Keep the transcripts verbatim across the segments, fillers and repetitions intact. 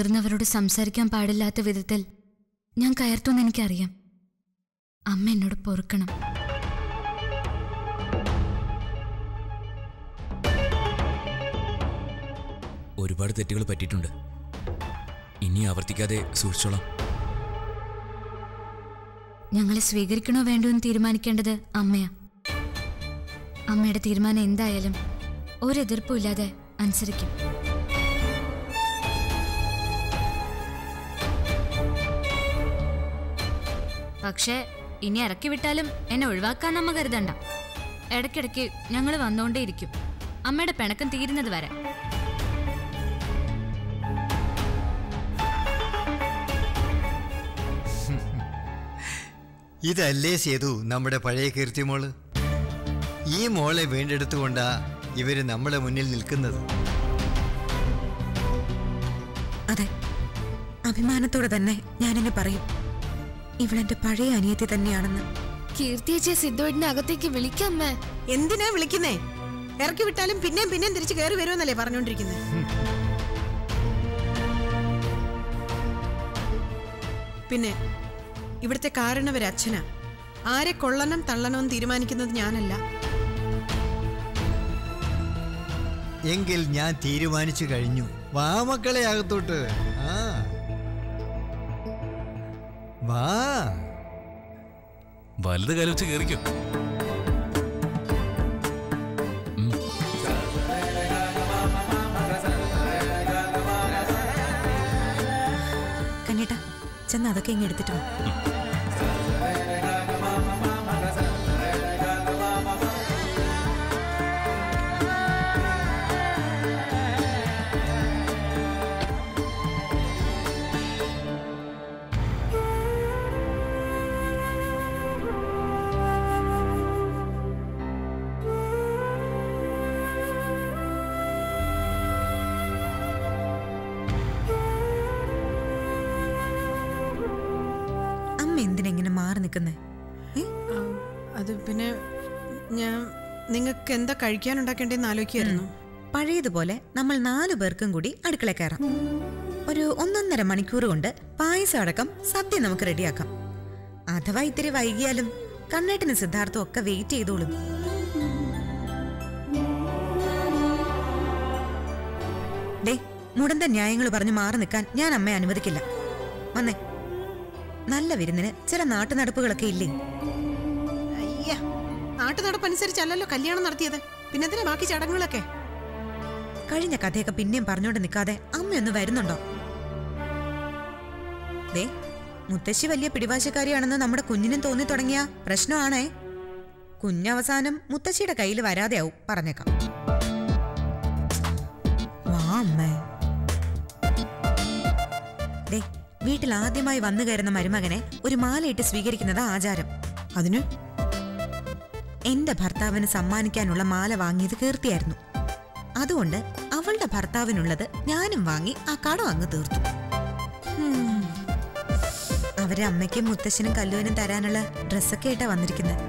മുതിർന്നവരോട് സംസാരിക്കാൻ പാടില്ലാത്ത വിധത്തിൽ ഞാൻ കയർത്തുന്നു എനിക്കറിയാം. അമ്മ എന്നോട് പൊറുക്കണം. ഒരുപാട് തെറ്റുകൾ പറ്റിയിട്ടുണ്ട്. ഇനി ആവർത്തിക്കാതെ സൂക്ഷിച്ചോളാം. ഞങ്ങളെ സ്വീകരിക്കണോ വേണ്ടോ എന്ന് തീരുമാനിക്കേണ്ടത് അമ്മയാ. അമ്മയുടെ തീരുമാനം എന്തായാലും ഒരെതിർപ്പും ഇല്ലാതെ അനുസരിക്കും. പക്ഷേ ഇനി ഇറക്കി വിട്ടാലും എന്നെ ഒഴിവാക്കാൻ അമ്മ കരുതണ്ട. ഇടയ്ക്കിടയ്ക്ക് ഞങ്ങൾ വന്നുകൊണ്ടേയിരിക്കും, അമ്മയുടെ പിണക്കം തീരുന്നത് വരെ. ഇതല്ലേ സേതു നമ്മുടെ പഴയ കീർത്തിമോള്? ഈ മോളെ വീണ്ടെടുത്തുകൊണ്ടാ ഇവര് നമ്മുടെ മുന്നിൽ നിൽക്കുന്നത്. അതെ, അഭിമാനത്തോടെ തന്നെ ഞാനിന്ന് പറയും, ഇവളെന്റെ പഴയ അനിയത്തി തന്നെയാണെന്ന്. കീർത്തിയച്ചെ സിദ്ധുവിന്റെ അകത്തേക്ക് വിളിക്കാം. എന്തിനാ വിളിക്കുന്നേ? ഇറക്കി വിട്ടാലും പിന്നെയും പിന്നെയും തിരിച്ചു കയറി വരുമെന്നല്ലേ പറഞ്ഞോണ്ടിരിക്കുന്നത്. പിന്നെ ഇവിടുത്തെ കാരണവരച്ഛനാ. ആരെ കൊള്ളണം തള്ളണമെന്ന് തീരുമാനിക്കുന്നത് ഞാനല്ല. എങ്കിൽ ഞാൻ തീരുമാനിച്ചു കഴിഞ്ഞു. വാ മക്കളെ, അകത്തോട്ട് വാ. വലുത് കലവച്ച് കേറിക്കും. കണ്ണേട്ടാ ചെന്ന് അതൊക്കെ ഇങ്ങനെ എടുത്തിട്ട് വാ. അത് പിന്നെ ഞാൻ നിങ്ങൾക്ക് എന്താ കഴിക്കാൻ ഉണ്ടാക്കേണ്ടതെന്ന് ആലോചിക്കായിരുന്നു. പഴയതുപോലെ നമ്മൾ നാലു പേർക്കും കൂടി അടുക്കള കയറാം. ഒരു ഒന്നൊന്നര മണിക്കൂർ കൊണ്ട് പായസം അടക്കം സദ്യ നമുക്ക് റെഡിയാക്കാം. അഥവാ ഇത്തിരി വൈകിയാലും കണ്ണേട്ടനും സിദ്ധാർത്ഥം ഒക്കെ വെയിറ്റ് ചെയ്തോളും. ഡേ, മുടന്ത ന്യായങ്ങൾ പറഞ്ഞ് മാറി നിൽക്കാൻ ഞാൻ അമ്മയെ അനുവദിക്കില്ല. വന്നേ, നല്ല വിരുന്നിന് ചില നാട്ടു നടപ്പുകളൊക്കെ ഇല്ലേ? അയ്യ, നാട്ടു നടപ്പനുസരിച്ചല്ലോ കല്യാണം നടത്തിയത്, പിന്നെന്തിനാ ബാക്കി ചടങ്ങുകളൊക്കെ? കഴിഞ്ഞ കഥയൊക്കെ പിന്നെയും പറഞ്ഞോണ്ട് നിൽക്കാതെ അമ്മയൊന്ന് വരുന്നുണ്ടോ? ദേ, മുത്തശ്ശി വലിയ പിടിവാശക്കാരിയാണെന്ന് നമ്മുടെ കുഞ്ഞിനും തോന്നി തുടങ്ങിയ പ്രശ്നമാണേ. കുഞ്ഞവസാനം മുത്തശ്ശിയുടെ കയ്യിൽ വരാതെയാവും, പറഞ്ഞേക്കാം. വാ അമ്മേ. ദേ, വീട്ടിൽ ആദ്യമായി വന്നു കയറുന്ന മരുമകനെ ഒരു മാലയിട്ട് സ്വീകരിക്കുന്നതാ ആചാരം. അതിന് എന്റെ ഭർത്താവിന് സമ്മാനിക്കാനുള്ള മാല വാങ്ങിയത് കീർത്തിയായിരുന്നു. അതുകൊണ്ട് അവളുടെ ഭർത്താവിനുള്ളത് ഞാനും വാങ്ങി ആ കടം അങ്ങ് തീർത്തു. അവരെ അമ്മയ്ക്കും മുത്തശ്ശനും കല്ലുവിനും തരാനുള്ള ഡ്രസ്സൊക്കെ ആയിട്ടാ വന്നിരിക്കുന്നത്.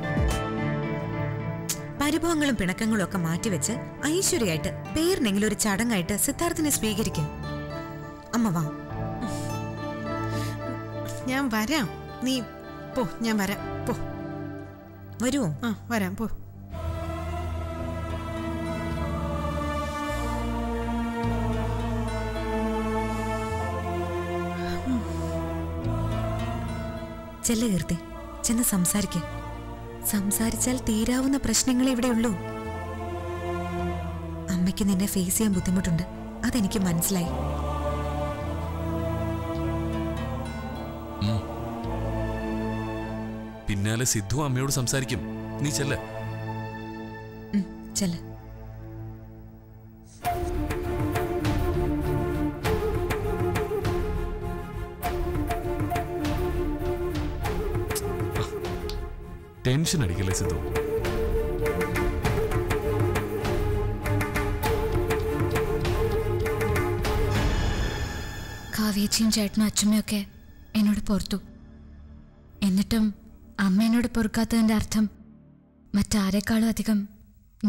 പരിഭവങ്ങളും പിണക്കങ്ങളും ഒക്കെ മാറ്റിവെച്ച് ഐശ്വര്യമായിട്ട് പേരിനെങ്കിലും ഒരു ചടങ്ങായിട്ട് സിദ്ധാർത്ഥിനെ സ്വീകരിക്കും. അമ്മ വാ. ഞാൻ വരാം, നീ പോ. ഞാൻ വരാം, പോ. വരുമോ? ആ, വരാം, പോ. ചെല്ല കീർത്തി, ചെന്ന് സംസാരിക്ക്. സംസാരിച്ചാൽ തീരാവുന്ന പ്രശ്നങ്ങളെ ഇവിടെ ഉള്ളൂ. അമ്മയ്ക്ക് നിന്നെ ഫേസ് ചെയ്യാൻ ബുദ്ധിമുട്ടുണ്ട്, അതെനിക്ക് മനസ്സിലായി. പിന്നാലെ സിദ്ധു അമ്മയോട് സംസാരിക്കും. നീ ചെല്ല. ചെല്ല. ടെൻഷൻ അടിക്കല്ലേ സിദ്ധു. കാവ്യച്ചിയും ചേട്ടനും അച്ഛമ്മയൊക്കെ എന്നോട് പൊറുത്തു. എന്നിട്ടും അമ്മേനോട് പൊറുക്കാത്തതിൻ്റെ അർത്ഥം മറ്റാരെക്കാളും അധികം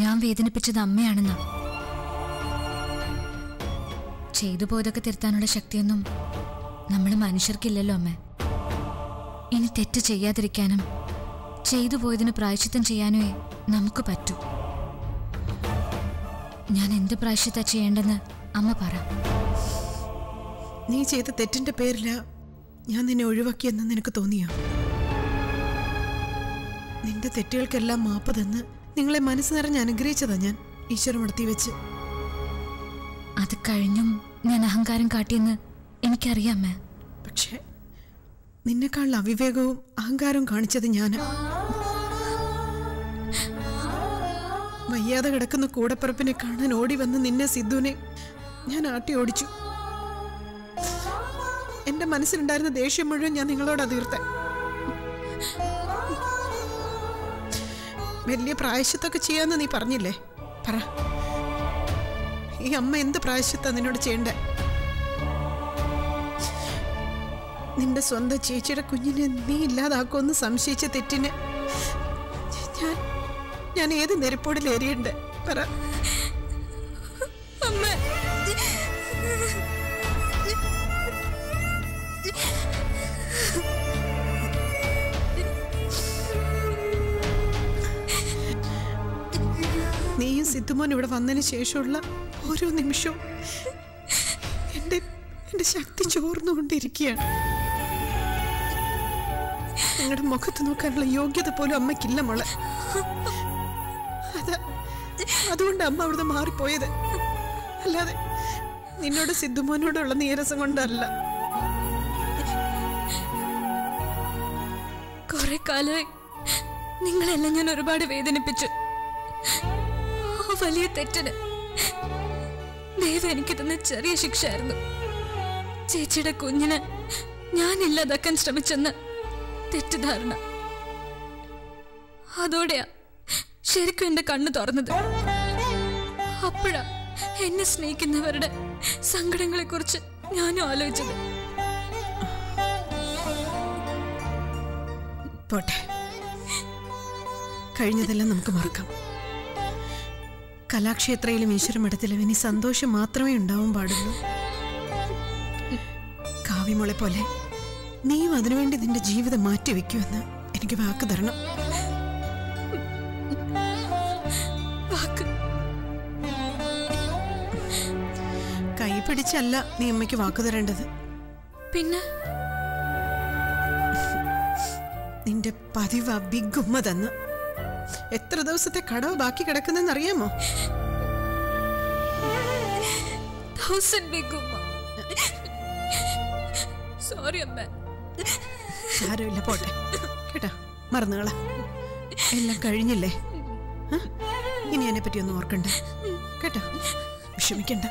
ഞാൻ വേദനിപ്പിച്ചത് അമ്മയാണെന്നാണ്. ചെയ്തുപോയതൊക്കെ തിരുത്താനുള്ള ശക്തിയൊന്നും നമ്മൾ മനുഷ്യർക്കില്ലല്ലോ അമ്മേ. ഇനി തെറ്റ് ചെയ്യാതിരിക്കാനും ചെയ്തുപോയതിന് പ്രായശ്ചിത്തം ചെയ്യാനേ നമുക്ക് പറ്റൂ. ഞാൻ എന്ത് പ്രായശ്ചിത്തം ചെയ്യേണ്ടെന്ന് അമ്മ പറ. നീ ചെയ്ത തെറ്റിന്റെ പേരിൽ ഞാൻ നിന്നെ ഒഴിവാക്കിയെന്ന് നിനക്ക് തോന്നിയോ? നിന്റെ തെറ്റുകൾക്കെല്ലാം മാപ്പ് തന്ന് നിങ്ങളെ മനസ്സ് നിറഞ്ഞ് അനുഗ്രഹിച്ചതാ ഞാൻ ഈശ്വരമടത്തി വെച്ച്. അത് കഴിഞ്ഞും ഞാൻ അഹങ്കാരം കാട്ടിയെന്ന് എനിക്കറിയാമേ. പക്ഷേ നിന്നെക്കാളുള്ള അവിവേകവും അഹങ്കാരവും കാണിച്ചത് ഞാൻ. വയ്യാതെ കിടക്കുന്ന കൂടപ്പിറപ്പിനെ കാണാൻ ഓടി വന്ന് നിന്നെ സിദ്ധുവിനെ ഞാൻ ആട്ടി ഓടിച്ചു. എന്റെ മനസ്സിലുണ്ടായിരുന്ന ദേഷ്യം മുഴുവൻ ഞാൻ നിങ്ങളോട് അതിർത്ത. വലിയ പ്രായശ്ചിത്തൊക്കെ ചെയ്യാന്ന് നീ പറഞ്ഞില്ലേ? പറ, ഈ അമ്മ എന്ത് പ്രായശ്ചിത്താ നിന്നോട് ചെയ്യണ്ടേ? നിന്റെ സ്വന്തം ചേച്ചിയുടെ കുഞ്ഞിനെ നീ ഇല്ലാതാക്കുമെന്ന് സംശയിച്ച തെറ്റിന് ഞാൻ ഞാൻ ഏത് നെരുപ്പോടിൽ എറിയണ്ടേ? പറ. നീയും സിദ്ധുമോൻ ഇവിടെ വന്നതിന് ശേഷമുള്ള ഓരോ നിമിഷവും എൻ്റെ എൻ്റെ ശക്തി ചോർന്നുകൊണ്ടിരിക്കുകയാണ്. നിങ്ങളുടെ മുഖത്ത് നോക്കാനുള്ള യോഗ്യത പോലും അമ്മയ്ക്കില്ല മോളെ. അത് അതുകൊണ്ട് അമ്മ അവിടുന്ന് മാറിപ്പോയത്, അല്ലാതെ നിന്നോട് സിദ്ധുമോനോടുള്ള നീരസം കൊണ്ടല്ല. കുറെ കാലമായി നിങ്ങളെല്ലാം ഞാൻ ഒരുപാട് വേദനിപ്പിച്ചു. വലിയ തെറ്റിന് ദൈവം എനിക്ക് തന്ന ചെറിയ ശിക്ഷയായിരുന്നു. ചേച്ചിയുടെ കുഞ്ഞിനെ ഞാനില്ലാതാക്കാൻ ശ്രമിച്ചെന്ന് തെറ്റിദ്ധാരണ. അതോടെയാ ശരിക്കും എന്റെ കണ്ണ് തുറന്നത്. അപ്പോഴാ എന്നെ സ്നേഹിക്കുന്നവരുടെ സങ്കടങ്ങളെ കുറിച്ച് ഞാനും ആലോചിച്ചത്. പോട്ടെ, കഴിഞ്ഞതെല്ലാം നമുക്ക് മറക്കാം. കലാക്ഷേത്രയിലും ഈശ്വരമഠത്തിലും ഇനി സന്തോഷം മാത്രമേ ഉണ്ടാവാൻ പാടുള്ളൂ. കാവ്യമോളെ പോലെ നീയും അതിനുവേണ്ടി നിന്റെ ജീവിതം മാറ്റിവെക്കുമെന്ന് എനിക്ക് വാക്ക് തരണം. കൈ പിടിച്ചല്ല നീ അമ്മയ്ക്ക് വാക്ക് തരേണ്ടത്. പിന്നെ നിന്റെ പതിവ് ബിഗ് ഉമ്മ തന്ന് എത്ര ദിവസത്തെ കടവ് ബാക്കി കിടക്കുന്നെന്ന് അറിയാമോ? സാരമില്ല, പോട്ടെ കേട്ടാ, മറന്നുകള. എല്ലാം കഴിഞ്ഞില്ലേ, ഇനി എന്നെ പറ്റി ഒന്നും ഓർക്കണ്ട കേട്ടാ, വിഷമിക്കണ്ട.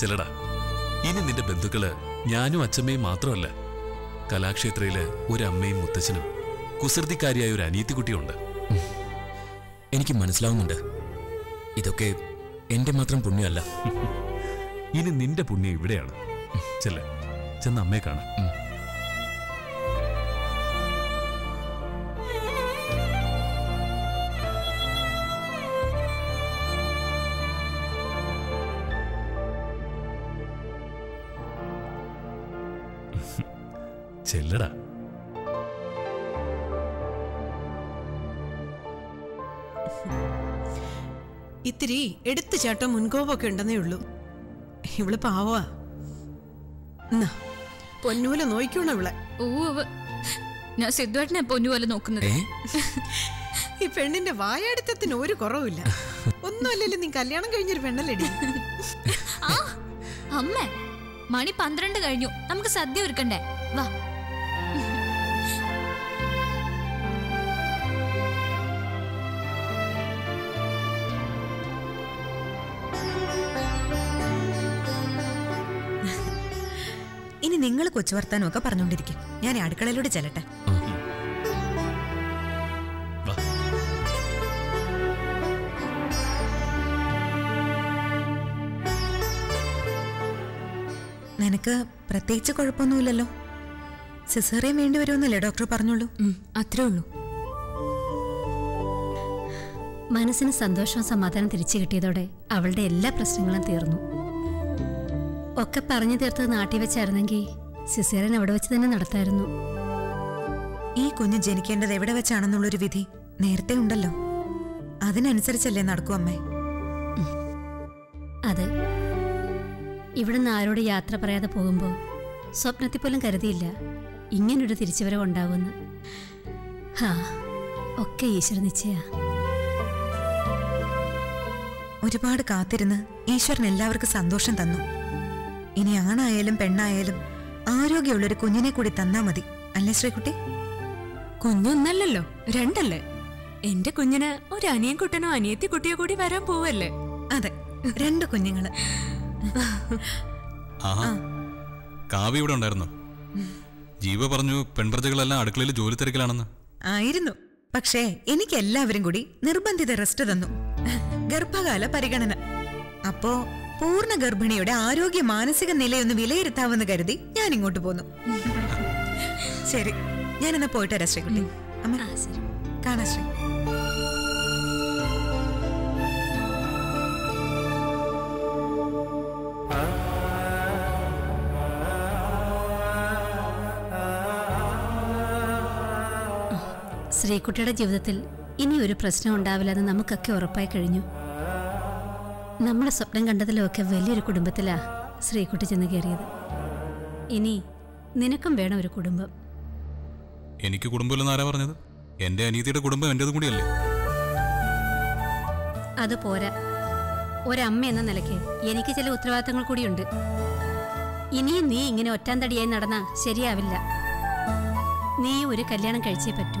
ചിലടാ, ഇനി നിന്റെ ബന്ധുക്കള് ഞാനും അച്ഛമ്മയും മാത്രമല്ല, കലാക്ഷേത്രയിലെ ഒരമ്മയും മുത്തച്ഛനും കുസൃതിക്കാരിയായ ഒരു അനിയത്തിക്കുട്ടിയുണ്ട്. എനിക്ക് മനസ്സിലാവുന്നുണ്ട്, ഇതൊക്കെ എന്റെ മാത്രം പുണ്യമല്ല. ഇനി നിന്റെ പുണ്യം ഇവിടെയാണ്. ചെല്ലെ, ചെന്ന് അമ്മയെ കാണാം. ചെല്ലടാ. ഇത്തിരി എടുത്തു ചാട്ടം മുൻകോപമൊക്കെ ഉണ്ടെന്നേ ഉള്ളൂ. ഇവള് പാവാ, പൊന്നുപോലെ നോയിക്കോണ ഇവളെ. ഓ, ഞാൻ സിദ്ധുവേട്ടനെ പൊന്നുപോലെ നോക്കുന്നത്. ഈ പെണ്ണിന്റെ വായാടിത്തത്തിന് ഒരു കുറവില്ല. ഒന്നുമല്ലല്ലോ നീ കല്യാണം കഴിഞ്ഞൊരു പെണ്ണല്ലേടി. ആ അമ്മ, മണി പന്ത്രണ്ട് കഴിഞ്ഞു, നമുക്ക് സദ്യ ഒരുക്കണ്ടേ? വാ. ഇനി നിങ്ങൾ കൊച്ചു വർത്താനമൊക്കെ പറഞ്ഞുകൊണ്ടിരിക്കും, ഞാൻ അടുക്കളയിലൂടെ ചെല്ലട്ടെ. നിനക്ക് പ്രത്യേകിച്ച് കുഴപ്പമൊന്നുമില്ലല്ലോ? സിസേറിയൻ വേണ്ടി വരുമെന്നല്ലേ ഡോക്ടർ പറഞ്ഞുള്ളൂ? അത്രേ ഉള്ളൂ. മനസ്സിന് സന്തോഷവും സമാധാനം തിരിച്ചു കിട്ടിയതോടെ അവളുടെ എല്ലാ പ്രശ്നങ്ങളും തീർന്നു. ഒക്കെ പറഞ്ഞു തീർത്തത് നാട്ടിൽ വെച്ചായിരുന്നെങ്കിൽ സിസേറിയൻ അവിടെ വെച്ച് തന്നെ നടത്തായിരുന്നു. ഈ കുഞ്ഞ് ജനിക്കേണ്ടത് എവിടെ വെച്ചാണെന്നുള്ളൊരു വിധി നേരത്തെ ഉണ്ടല്ലോ, അതിനനുസരിച്ചല്ലേ നടക്കൂ അമ്മേ. അതെ, ഇവിടുന്ന് ആരോട് യാത്ര പറയാതെ പോകുമ്പോൾ സ്വപ്നത്തിൽ പോലും കരുതിയില്ല ഇങ്ങനൊരു തിരിച്ചുവരവുണ്ടാവുമെന്ന്. ഹാ, ഒക്കെ ഈശ്വര നിശ്ചയ. ഒരുപാട് കാത്തിരുന്ന് ഈശ്വരൻ എല്ലാവർക്കും സന്തോഷം തന്നു. ഇനി ആണായാലും പെണ്ണായാലും ആരോഗ്യമുള്ളൊരു കുഞ്ഞിനെ കൂടി തന്നാ മതി, അല്ലേ ശ്രീകുട്ടി? കുഞ്ഞൊന്നല്ലോ, രണ്ടല്ലേ? എന്റെ കുഞ്ഞിന് ഒരു അനിയൻ കുട്ടനോ അനിയത്തി കുട്ടിയോ കൂടി വരാൻ പോവല്ലേ? അതെ, രണ്ട് കുഞ്ഞുങ്ങള്. കാവ്യ ഇവിടെ ഉണ്ടായിരുന്നു. ജീവ പറഞ്ഞു പെൺപ്രജകളെല്ലാം അടുക്കളയിൽ ജോലി തിരക്കിലാണെന്ന്. ആയിരുന്നു, പക്ഷേ എനിക്ക് എല്ലാവരും കൂടി നിർബന്ധിത റെസ്റ്റ് തന്നു. ഗർഭകാല പരിഗണന. അപ്പോ പൂർണ്ണ ഗർഭിണിയുടെ ആരോഗ്യ മാനസിക നിലയൊന്ന് വിലയിരുത്താവെന്ന് കരുതി ഞാൻ ഇങ്ങോട്ട് പോന്നു. ശരി, ഞാനെന്നാ പോയിട്ട് വരാം ശ്രീകുട്ടി. അമ്മ കാണാ ശ്രീ. ശ്രീകുട്ടിയുടെ ജീവിതത്തിൽ ഇനി ഒരു പ്രശ്നം ഉണ്ടാവില്ലെന്ന് നമുക്കൊക്കെ ഉറപ്പായി കഴിഞ്ഞു. നമ്മുടെ സ്വപ്നം കണ്ടതിലൊക്കെ വലിയൊരു കുടുംബത്തിലാ ശ്രീകുട്ടി ചെന്ന് കയറിയത്. ഇനി നിനക്കും വേണം ഒരു കുടുംബം. എനിക്ക് കുടുംബമില്ലെന്ന് ആരാ പറഞ്ഞത്? എന്റെ അനീതിയുടെ കുടുംബം എന്റേതും കൂടിയല്ലേ? അത് പോരാ, ഒരമ്മ എന്ന നിലയ്ക്ക് എനിക്ക് ചില ഉത്തരവാദിത്തങ്ങൾ കൂടിയുണ്ട്. ഇനിയും നീ ഇങ്ങനെ ഒറ്റാൻ തടിയായി നടന്നാ ശരിയാവില്ല. നീ ഒരു കല്യാണം കഴിച്ചേ പറ്റൂ.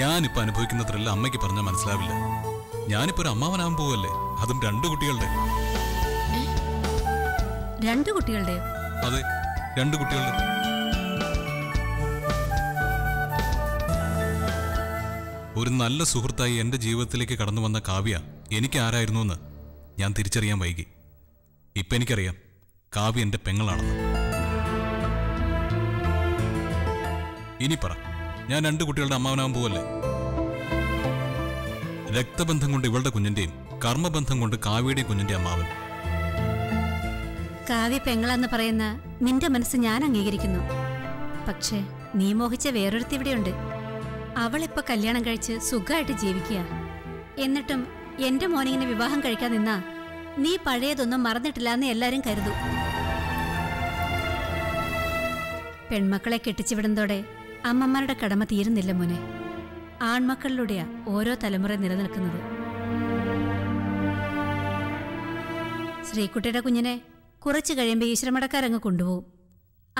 ഞാനിപ്പോ അനുഭവിക്കുന്ന ത്രില്ല അമ്മയ്ക്ക് പറഞ്ഞാൽ മനസ്സിലാവില്ല. ഞാനിപ്പോ ഒരു അമ്മാവനാകാൻ പോവല്ലേ, അതും രണ്ടു കുട്ടികളുടെ. രണ്ടു കുട്ടികളുടെ? അതെ, രണ്ടു കുട്ടികളുടെ. ഒരു നല്ല സുഹൃത്തായി എൻ്റെ ജീവിതത്തിലേക്ക് കടന്നു വന്ന കാവ്യ എനിക്ക് ആരായിരുന്നു എന്ന് ഞാൻ തിരിച്ചറിയാൻ വൈകി. ഇപ്പം എനിക്കറിയാം കാവ്യ എൻ്റെ പെങ്ങളാണെന്ന്. ഇനി പറ, ഞാൻ രണ്ട് കുട്ടികളുടെ അമ്മാവനാകാൻ പോവല്ലേ? രക്തബന്ധം കൊണ്ട് ഇവളുടെ കുഞ്ഞിൻ്റെയും കർമ്മബന്ധം കൊണ്ട് കാവ്യയുടെയും കുഞ്ഞിൻ്റെ അമ്മാവൻ. കാവ്യ പെങ്ങളെന്ന് പറയുന്ന നിന്റെ മനസ്സ് ഞാൻ അംഗീകരിക്കുന്നു. പക്ഷേ നീ മോഹിച്ച വേറൊരുത്തി ഇവിടെയുണ്ട്. അവളിപ്പോ കല്യാണം കഴിച്ച് സുഖമായിട്ട് ജീവിക്കുക. എന്നിട്ടും എന്റെ മോനിങ്ങനെ വിവാഹം കഴിക്കാൻ നിന്നാ നീ പഴയതൊന്നും മറന്നിട്ടില്ല എന്ന് എല്ലാരും കരുതും. പെൺമക്കളെ കെട്ടിച്ചുവിടുന്നതോടെ അമ്മമാരുടെ കടമ തീരുന്നില്ല മോനെ. ആൺമക്കളിലൂടെയാ ഓരോ തലമുറ നിലനിൽക്കുന്നത്. ശ്രീകുട്ടിയുടെ കുഞ്ഞിനെ കുറച്ചു കഴിയുമ്പോൾ ഈശ്വരമടക്കാരങ്ങ് കൊണ്ടുപോകും.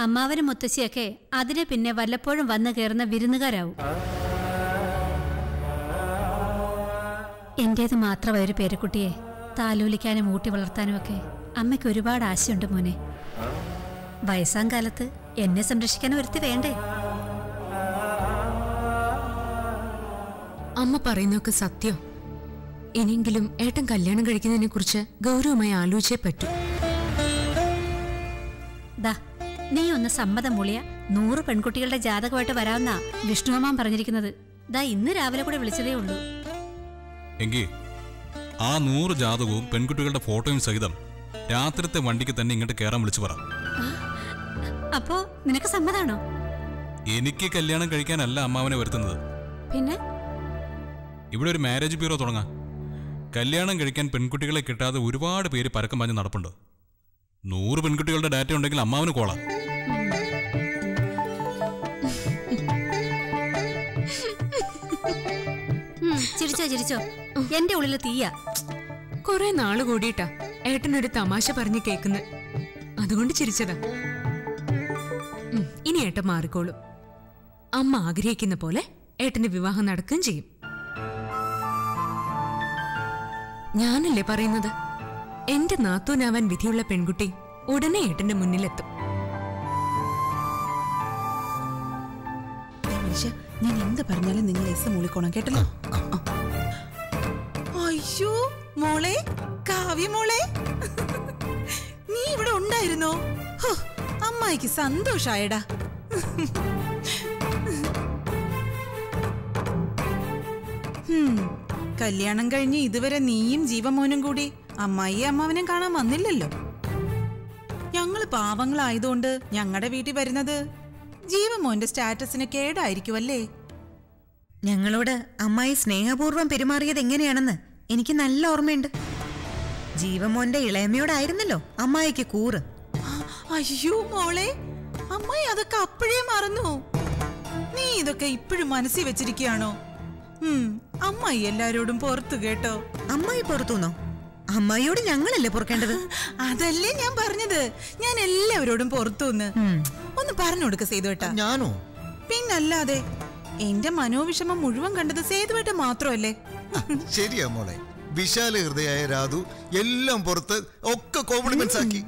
അമ്മാവനും മുത്തശ്ശിയൊക്കെ അതിനെ പിന്നെ വല്ലപ്പോഴും വന്നു കയറുന്ന വിരുന്നുകാരാവും. എന്റേത് മാത്രമായ ഒരു പേരക്കുട്ടിയെ താലോലിക്കാനും ഊട്ടി വളർത്താനുമൊക്കെ അമ്മയ്ക്ക് ഒരുപാട് ആശയുണ്ട് മോനെ. വയസ്സാം കാലത്ത് എന്നെ സംരക്ഷിക്കാൻ ഒരുത്തി വേണ്ടേ? അമ്മ പറയുന്നൊക്കെ സത്യം. ഇനിയെങ്കിലും ഏട്ടൻ കല്യാണം കഴിക്കുന്നതിനെ കുറിച്ച് ഗൗരവമായി ആലോചിച്ചേ പറ്റൂ. നീ ഒന്ന് സമ്മതം മൂളിയ നൂറ് പെൺകുട്ടികളുടെ ജാതകമായിട്ട് വരാമെന്നാ വിഷ്ണുമാൻ പറഞ്ഞിരിക്കുന്നത്. ദാ ഇന്ന് രാവിലെ കൂടെ വിളിച്ചതേ ഉള്ളൂ. എങ്കിൽ ആ നൂറ് ജാതകവും പെൺകുട്ടികളുടെ ഫോട്ടോയും സഹിതം രാത്രിത്തെ വണ്ടിക്ക് തന്നെ ഇങ്ങോട്ട് കയറാൻ വിളിച്ചു പറ. അപ്പോ നിനക്ക് സമ്മതാണോ? എനിക്ക് കല്യാണം കഴിക്കാനല്ല അമ്മാവനെ വരുത്തുന്നത്. പിന്നെ ഇവിടെ ഒരു മാരേജ് ബ്യൂറോ തുടങ്ങാം. കല്യാണം കഴിക്കാൻ പെൺകുട്ടികളെ കിട്ടാതെ ഒരുപാട് പേര് പരക്കം പാഞ്ഞ് നടപ്പുണ്ട്. നൂറ് പെൺകുട്ടികളുടെ ഡാറ്റ ഉണ്ടെങ്കിൽ അമ്മാവന് കോളാം. ചിരിച്ചോ ചിരിച്ചോ, എന്റെ ഉള്ളിൽ തീയ. കൊറേ നാള് കൂടിയിട്ടാ ഏട്ടനൊരു തമാശ പറഞ്ഞു കേൾക്കുന്നത്, അതുകൊണ്ട് ചിരിച്ചതാ. ഇനി ഏട്ടൻ മാറിക്കോളും. അമ്മ ആഗ്രഹിക്കുന്ന പോലെ ഏട്ടന്റെ വിവാഹം നടക്കുകയും ചെയ്യും. ഞാനല്ലേ പറയുന്നത്, എന്റെ നാത്തൂനാവാൻ വിധിയുള്ള പെൺകുട്ടി ഉടനെ ഏട്ടന്റെ മുന്നിലെത്തും. ഞാൻ എന്ത് പറഞ്ഞാലും നിങ്ങൾ എസ് മൂളിക്കോണം കേട്ടല്ലോ. അയ്യോ മോളെ, കാവ്യ മോളെ, നീ ഇവിടെ ഉണ്ടായിരുന്നോ? അമ്മായിക്ക് സന്തോഷായടാ. കല്യാണം കഴിഞ്ഞ് ഇതുവരെ നീയും ജീവമോനും കൂടി അമ്മായി അമ്മാവനെ കാണാൻ വന്നില്ലല്ലോ. ഞങ്ങൾ പാവങ്ങളായതുകൊണ്ട് ഞങ്ങളുടെ വീട്ടിൽ വരുന്നത് ജീവമോന്റെ സ്റ്റാറ്റസിന് കേടായിരിക്കുമല്ലേ? ഞങ്ങളോട് അമ്മായി സ്നേഹപൂർവ്വം പെരുമാറിയത് എങ്ങനെയാണെന്ന് എനിക്ക് നല്ല ഓർമ്മയുണ്ട്. ജീവമോന്റെ ഇളയമയോടായിരുന്നല്ലോ അമ്മായിക്ക് കൂറ്. അയ്യോ മോളെ, അമ്മായി അതൊക്കെ അപ്പോഴേ മറന്നു. നീ ഇതൊക്കെ ഇപ്പോഴും മനസ്സിൽ വെച്ചിരിക്കുകയാണോ? അമ്മായി എല്ലാരോടും പുറത്തു കേട്ടോ. അമ്മായി പുറത്തുന്നോ? അമ്മായിയോട് ഞങ്ങളല്ലേ പൊറുക്കേണ്ടത്? അതല്ലേ ഞാൻ പറഞ്ഞത്, ഞാൻ എല്ലാവരോടും പുറത്തുനിന്ന് ഒന്ന് പറഞ്ഞു കൊടുക്ക സേതുവേട്ടാ. ഞാനോ? പിന്നല്ലാതെ. എന്റെ മനോവിഷമം മുഴുവൻ കണ്ടത് സേതുവേട്ട മാത്രമല്ലേ? ശരിയാ മോളെ, വിശാല ഹൃദയായ രാധു എല്ലാം പുറത്ത് ഒക്കെ കോംപ്ലിമെന്റ്സ് ആക്കി.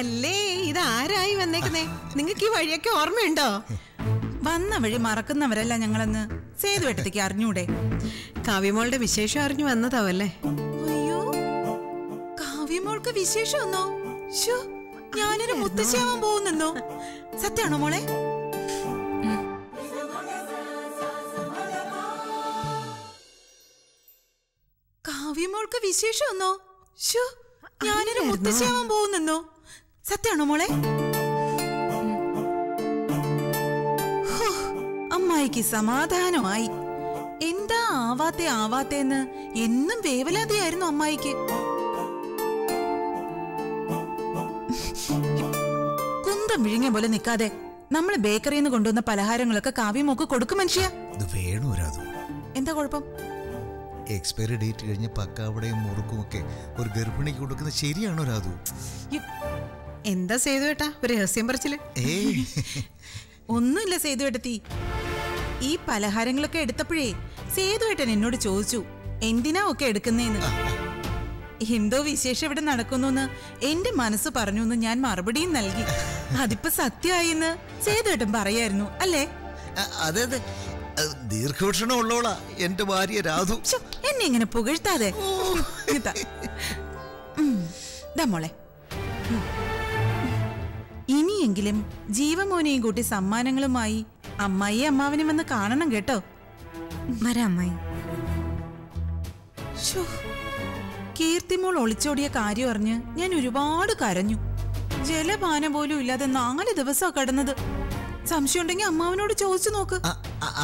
അല്ലേ ഇത് ആരായി വന്നേക്കുന്നേ? നിങ്ങൾക്ക് ഈ വഴിയൊക്കെ ഓർമ്മയുണ്ടോ? വന്ന വഴി മറക്കുന്നവരല്ല ഞങ്ങളെന്ന് സേതുവേട്ടത്തേക്ക് അറിഞ്ഞൂടെ? കാവ്യമോളുടെ വിശേഷം അറിഞ്ഞു വന്നതാവല്ലേ? അയ്യോ, കാവ്യമോൾക്ക് വിശേഷം ഒന്നോ? ഞാനൊരു മുത്തശ്ശിയാവാൻ പോകുന്നുണ്ടോ? സത്യാണോ മോളെ? കാവ്യമോൾക്ക് വിശേഷം ഒന്നോ? ഞാനൊരു മുത്തശ്ശിയാവാൻ പോകുന്നുണ്ടോ? സത്യാണോ മോളെ? അമ്മായിക്ക് സമാധാനമായി. എന്താ ആവാത്തെ ആവാത്തേന്ന് എന്നും വേവലാതിയായിരുന്നു അമ്മായിക്ക്. കുന്തം വിഴുങ്ങ പോലെ നിൽക്കാതെ നമ്മള് ബേക്കറിയിൽ നിന്ന് കൊണ്ടുവന്ന പലഹാരങ്ങളൊക്കെ കാവ്യമോക്ക് കൊടുക്കും മനുഷ്യ. എന്താ കുഴപ്പം? എക്സ്പയറി ഡേറ്റ് കഴിഞ്ഞ പക്കാവടയും മുറുക്കും ഒക്കെ ഒരു ഗർഭിണിക്ക് കൊടുക്കുന്നത് ശരിയാണോ രാധു? എന്താ സേതുവേട്ടാ ഒരു രഹസ്യം പറച്ചില്? ഒന്നുമില്ല സേതുവേട്ടത്തി. ഈ പലഹാരങ്ങളൊക്കെ എടുത്തപ്പോഴേ സേതുവേട്ടൻ എന്നോട് ചോദിച്ചു എന്തിനാ ഒക്കെ എടുക്കുന്നേന്ന്. എന്തോ വിശേഷം ഇവിടെ നടക്കുന്നു എന്റെ മനസ്സ് പറഞ്ഞു എന്ന് ഞാൻ മറുപടിയും നൽകി. അതിപ്പോ സത്യമായിന്ന് സേതുവേട്ടൻ പറയായിരുന്നു അല്ലേ? അതെ അതെ, ദീർഘവീക്ഷണം ഉള്ളോളാ എന്റെ ഭാര്യ രാധു. എന്നെ ഇങ്ങനെ പുകഴ്ത്താതെ. മോളെ, ഇനിയെങ്കിലും ജീവമോനെയും കൂട്ടി സമ്മാനങ്ങളുമായി അമ്മായി അമ്മാവനും വന്ന് കാണണം കേട്ടോ. വരാമ്മായി. കീർത്തിമോൾ ഒളിച്ചോടിയ കാര്യം അറിഞ്ഞ് ഞാൻ ഒരുപാട് കരഞ്ഞു. ജലപാന പോലും ഇല്ലാതെ നാല് ദിവസമാണ് കടന്നത്. സംശയം ഉണ്ടെങ്കിൽ അമ്മാവനോട് ചോദിച്ചു നോക്ക്.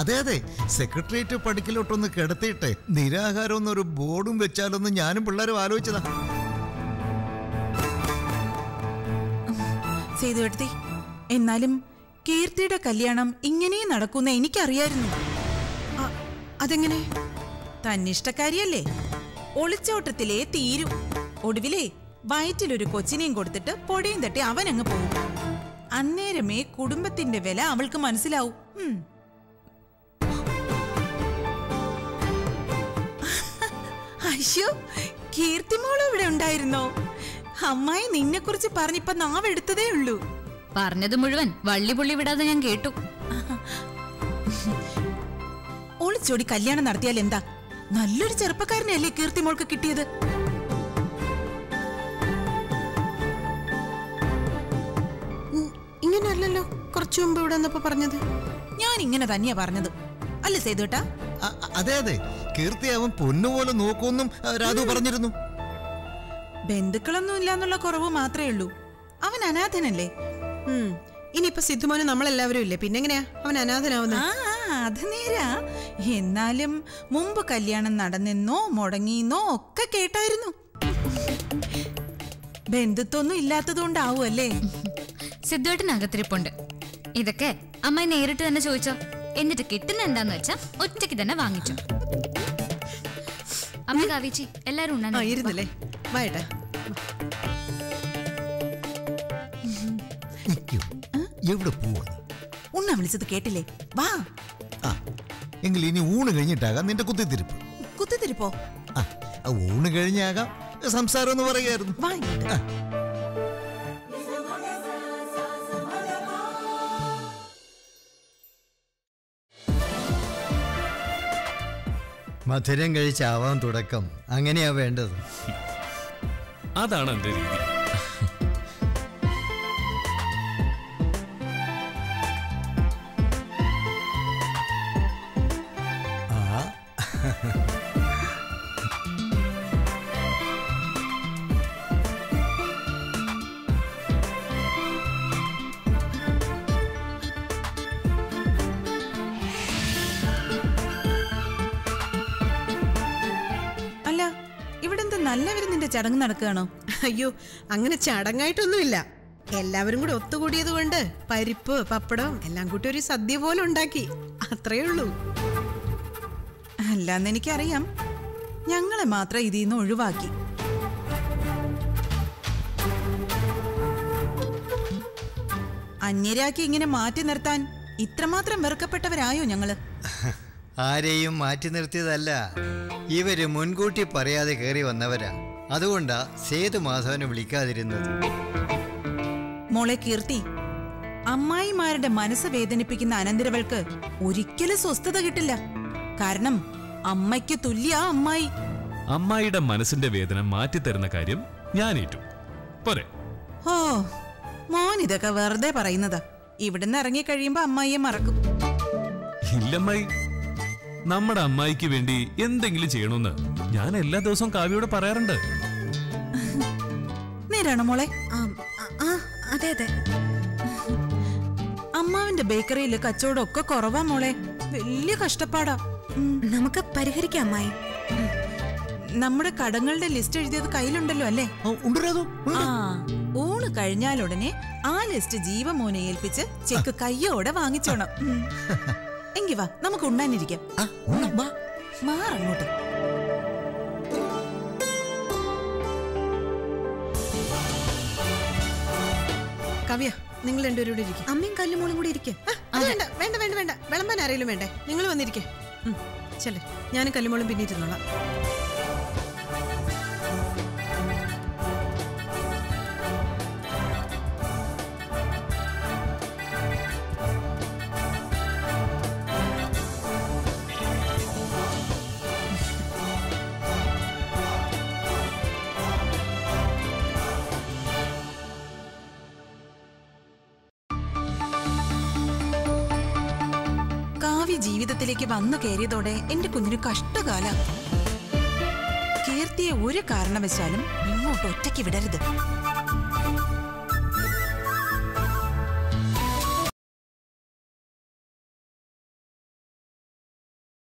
അതെ അതെ, സെക്രട്ടേറിയറ്റ് പടിക്കലോട്ടൊന്ന് കിടത്തിയിട്ടെ നിരാഹാരം എന്നൊരു ബോർഡും വെച്ചാലൊന്ന് ഞാനും പിള്ളേരും ആലോചിച്ചതാ. സേതുവേട്ടത്തി, എന്നാലും കീർത്തിയുടെ കല്യാണം ഇങ്ങനെ നടക്കുന്ന എനിക്കറിയായിരുന്നു. അതെങ്ങനെ? തന്നിഷ്ടക്കാരിയല്ലേ, ഒളിച്ചോട്ടത്തിലേ തീരും. ഒടുവിലേ വയറ്റിലൊരു കൊച്ചിനെയും കൊടുത്തിട്ട് പൊടിയും തട്ടി അവനങ്ങ് പോകും. അന്നേരമേ കുടുംബത്തിന്റെ വില അവൾക്ക് മനസ്സിലാവും. അയ്യോ, കീർത്തിമോള് ഇവിടെ ഉണ്ടായിരുന്നോ? അമ്മായി നിന്നെ കുറിച്ച് പറഞ്ഞിപ്പ നാവെടുത്തതേ ഉള്ളൂ. പറഞ്ഞത് മുഴുവൻ വള്ളിപുള്ളി വിടാതെ ഞാൻ കേട്ടു. ഒളിച്ചോടി കല്യാണം നടത്തിയാൽ എന്താ? നല്ലൊരു ചെറുപ്പക്കാരനെയല്ലേ കീർത്തിമോൾക്ക് കിട്ടിയത്? ഇങ്ങനെയല്ലോ കുറച്ചു മുമ്പ് ഇവിടെ വന്നപ്പോ പറഞ്ഞത്. ഞാൻ ഇങ്ങനെ തന്നെയാ പറഞ്ഞത് അല്ലേ സേതുട്ടാ? അതെ അതെ, കീർത്തി അവൻ പൊന്നുപോലെ നോക്കുമെന്നും രാധു പറഞ്ഞിരുന്നു. ബന്ധുക്കളൊന്നും ഇല്ലാന്നുള്ള കുറവ് മാത്രമേ ഉള്ളൂ. അവൻ അനാഥനല്ലേ? ഇനിയിപ്പോ സിദ്ധുമോന് നമ്മളെല്ലാവരും ഇല്ലേ, പിന്നെങ്ങനെയാ അവൻ അനാഥനാവുന്നത്? അത് നേരാ. എന്നാലും മുമ്പ് കല്യാണം നടന്നെന്നോ മുടങ്ങിന്നോ ഒക്കെ കേട്ടായിരുന്നു. ബന്ധുത്വൊന്നും ഇല്ലാത്തതുകൊണ്ടാവുമല്ലേ? സിദ്ധുവേട്ടനകത്തിരിപ്പുണ്ട്. ഇതൊക്കെ അമ്മായി നേരിട്ട് തന്നെ ചോദിച്ചോ, എന്നിട്ട് കിട്ടുന്ന എന്താന്ന് വെച്ചാ ഒറ്റയ്ക്ക് തന്നെ വാങ്ങിച്ചോ. അമ്മ കാവ്യച്ചി എല്ലാരും ഉണ്ടായിരുന്നല്ലേ? വായട്ടാ. ഉണ്ണ വിളിച്ചത് കേട്ടില്ലേ? വാ. എങ്കിൽ ഇനി ഊണ് കഴിഞ്ഞിട്ടാകാം നിന്റെ കുത്തിത്തിരിപ്പ്. കുത്തിത്തിരിപ്പോ? ഊണ് കഴിഞ്ഞാകാം സംസാരം എന്ന് പറയായിരുന്നു. മധുരം കഴിച്ചാവാൻ തുടക്കം, അങ്ങനെയാ വേണ്ടത്. അതാണ് എന്റെ രീതി. എല്ലാവരും നിന്റെ ചടങ്ങ് നടക്കുകയാണോ? അയ്യോ, അങ്ങനെ ചടങ്ങായിട്ടൊന്നുമില്ല. എല്ലാവരും കൂടി ഒത്തുകൂടിയത് കൊണ്ട് പരിപ്പ് പപ്പടം എല്ലാം കൂട്ടി ഒരു സദ്യ പോലെ ഉണ്ടാക്കി, അത്രയേ ഉള്ളൂ. അല്ലാന്ന് എനിക്കറിയാം, ഞങ്ങളെ മാത്രം ഇതിൽ നിന്ന് ഒഴിവാക്കി. അന്യരാക്കി ഇങ്ങനെ മാറ്റി നിർത്താൻ ഇത്രമാത്രം വെറുക്കപ്പെട്ടവരായോ ഞങ്ങള്? ആരെയും മാറ്റി നിർത്തിയതല്ല, ഇവര് മുൻകൂട്ടി പറയാതെ കയറി വന്നവരാ. അതുകൊണ്ടാ സേതു മാധവനെ വിളിക്കാതിരുന്നത്. മോളെ കീർത്തി, അമ്മായിമാരുടെ മനസ്സ് വേദനിപ്പിക്കുന്ന അനന്തരവൾക്ക് ഒരിക്കലും സ്വസ്ഥത കിട്ടില്ല. കാരണം അമ്മയ്ക്ക് തുല്യ അമ്മായി. അമ്മായിയുടെ മനസ്സിന്റെ വേദന മാറ്റി തരുന്ന കാര്യം ഞാൻ ഏറ്റു. പോരെ. ഓ മോൻ, ഇതൊക്കെ വെറുതെ പറയുന്നതാ. ഇവിടുന്ന് ഇറങ്ങി കഴിയുമ്പോ അമ്മായിയെ മറക്കും. ഇല്ലമ്മായി, നമ്മുടെ അമ്മായിക്ക് വേണ്ടി എന്തെങ്കിലും ചെയ്യണമെന്ന് ഞാൻ എല്ലാ ദിവസവും കാവ്യയോട് പറയാറുണ്ട്. നേരാണോ മോളെ? അതെ അതെ. അമ്മാവിന്റെ ബേക്കറിയില് കച്ചവടം ഒക്കെ കുറവാ മോളെ, വലിയ കഷ്ടപ്പാടാ. നമുക്ക് പരിഹരിക്കാം അമ്മായി. നമ്മുടെ കടങ്ങളുടെ ലിസ്റ്റ് എഴുതിയത് കയ്യിലുണ്ടല്ലോ അല്ലേ? ഊണ് കഴിഞ്ഞാലുടനെ ആ ലിസ്റ്റ് ജീവമോനെ ഏൽപ്പിച്ച് ചെക്ക് കയ്യോടെ വാങ്ങിച്ചോണം. എങ്കി വാ, നമുക്ക് ഉണ്ണാനിരിക്കാം. മാറങ്ങോട്ട്. കവ്യ, നിങ്ങൾ രണ്ടുപേരും കൂടെ ഇരിക്കും. അമ്മയും കല്ലും മോളും കൂടി ഇരിക്കും. വേണ്ട വേണ്ട വേണ്ട വേണ്ട, വിളമ്പാൻ ആരെങ്കിലും വേണ്ടേ? നിങ്ങൾ വന്നിരിക്കേ. ചെല്ലേ, ഞാനും കല്ലുമോളും പിന്നെ ഇരുന്നോളാം. ജീവിതത്തിലേക്ക് വന്നു കയറിയതോടെ എന്റെ കുഞ്ഞിന് കഷ്ടകാല. കീർത്തിയെ ഒരു കാരണവശാലും ഇങ്ങോട്ട് ഒറ്റയ്ക്ക് വിടരുത്.